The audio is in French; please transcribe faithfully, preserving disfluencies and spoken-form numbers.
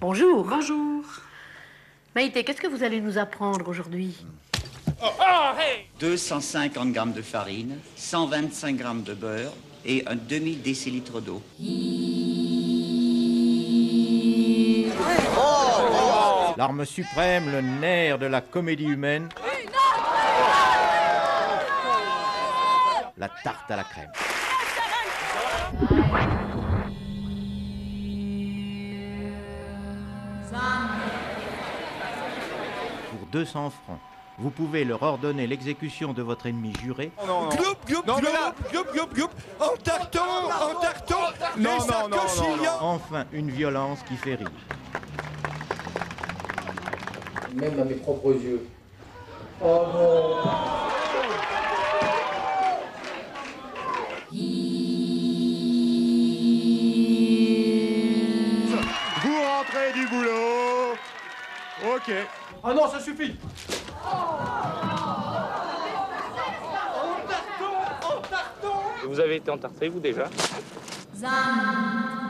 Bonjour. Bonjour. Maïté, qu'est-ce que vous allez nous apprendre aujourd'hui? oh, oh, hey deux cent cinquante grammes de farine, cent vingt-cinq grammes de beurre et un demi-décilitre d'eau. Oh, l'arme suprême, le nerf de la comédie humaine. La tarte à la crème. Pour deux cents francs, vous pouvez leur ordonner l'exécution de votre ennemi juré. Non, non, non, en tartant, en tartant, les sacochillons. Enfin, une violence qui fait rire. Même à mes propres yeux. Oh non. Du boulot. Ok. Ah non, ça suffit. En tarton, en tarton. Vous avez été entarté, vous, déjà? Zam.